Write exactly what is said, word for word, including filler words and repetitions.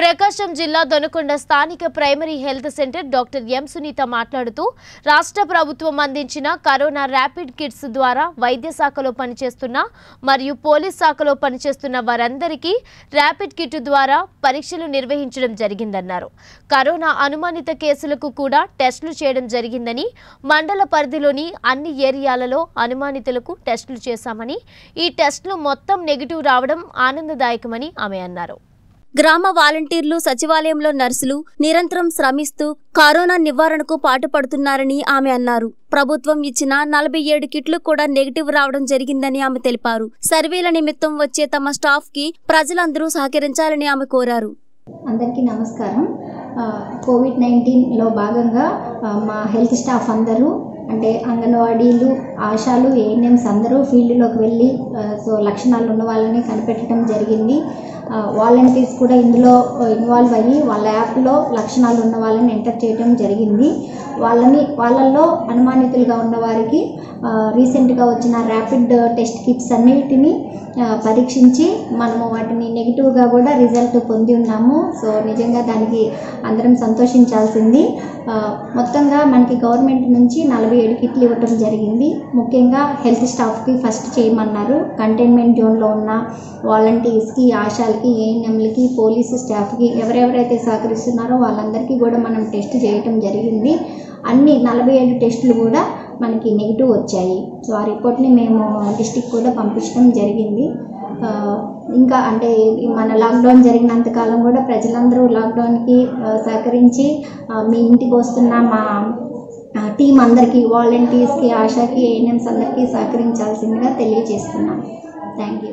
ప్రకాశం జిల్లా దొనకొండ స్థానిక primary health centre doctor M Sunitha మాట్లాడుతూ రాష్ట్ర ప్రభుత్వం అందించిన కరోనా రాపిడ్ కిట్స్ ద్వారా వైద్య శాఖలో పనిచేస్తున్న మరియు పోలీస్ శాఖలో పనిచేస్తున్న వారందరికీ రాపిడ్ కిట్ ద్వారా పరీక్షలు నిర్వహించడం జరిగిందన్నారు. కరోనా అనుమానిత కేసులకు కూడా టెస్టులు చేయడం జరిగిందని, మండల పరిధిలోని అన్ని ఏరియాలలో అనుమానితులకు టెస్టులు చేశామని, ఈ టెస్టులు మొత్తం నెగిటివ్ రావడం ఆనందదాయకమని ఆమె అన్నారు. గ్రామ వాలంటీర్లు, సచివాలయంలో నర్సులు నిరంతరం శ్రమిస్తూ కరోనా నివారణకు పాటుపడుతున్నారని ఆమె అన్నారు. ప్రభుత్వం ఇచ్చిన నలభై ఏడు కిట్లు కూడా నెగిటివ్ రావడం జరిగిందని ఆమె తెలిపారు. సర్వేల నిమిత్తం వచ్చే తమ స్టాఫ్ కి ప్రజలందరూ సహకరించాలని ఆమె కోరారు. అందరికీ నమస్కారం. కోవిడ్ నైన్టీన్ లో భాగంగా మా హెల్త్ స్టాఫ్ అందరూ అంటే అంగన్వాడీలు, ఆశాలు, ఏఎన్ఎంస్ అందరూ ఫీల్డ్లోకి వెళ్ళి సో లక్షణాలు ఉన్న వాళ్ళని కనిపెట్టడం జరిగింది. వాలంటీర్స్ కూడా ఇందులో ఇన్వాల్వ్ అయ్యి వాళ్ళ యాప్లో లక్షణాలు ఉన్న వాళ్ళని ఎంటర్ చేయడం జరిగింది. వాళ్ళని వాళ్ళల్లో అనుమానితులుగా ఉన్న వారికి రీసెంట్గా వచ్చిన ర్యాపిడ్ టెస్ట్ కిట్స్ అన్నిటిని పరీక్షించి మనము వాటిని నెగిటివ్గా కూడా రిజల్ట్ పొంది ఉన్నాము. సో నిజంగా దానికి అందరం సంతోషించాల్సింది. మొత్తంగా మనకి గవర్నమెంట్ నుంచి నలభై ఏడు కిట్లు ఇవ్వటం జరిగింది. ముఖ్యంగా హెల్త్ స్టాఫ్కి ఫస్ట్ చేయమన్నారు. కంటైన్మెంట్ జోన్లో ఉన్న వాలంటీర్స్కి, ఆశాలకి, ఏఎన్ఎంలకి, పోలీసు స్టాఫ్కి ఎవరెవరైతే సహకరిస్తున్నారో వాళ్ళందరికీ కూడా మనం టెస్ట్ చేయటం జరిగింది. అన్ని నలభై ఏడు టెస్టులు కూడా మనకి నెగిటివ్ వచ్చాయి. సో ఆ రిపోర్ట్ని మేము డిస్టిక్ కూడా పంపించడం జరిగింది. ఇంకా అంటే మన లాక్డౌన్ జరిగినంతకాలం కూడా ప్రజలందరూ లాక్డౌన్కి సహకరించి మీ ఇంటికి వస్తున్న మా టీం అందరికీ, వాలంటీర్స్కి, ఆశాకి, ఏఎన్ఎంస్ అందరికీ సహకరించాల్సిందిగా తెలియజేస్తున్నాను. Thank you.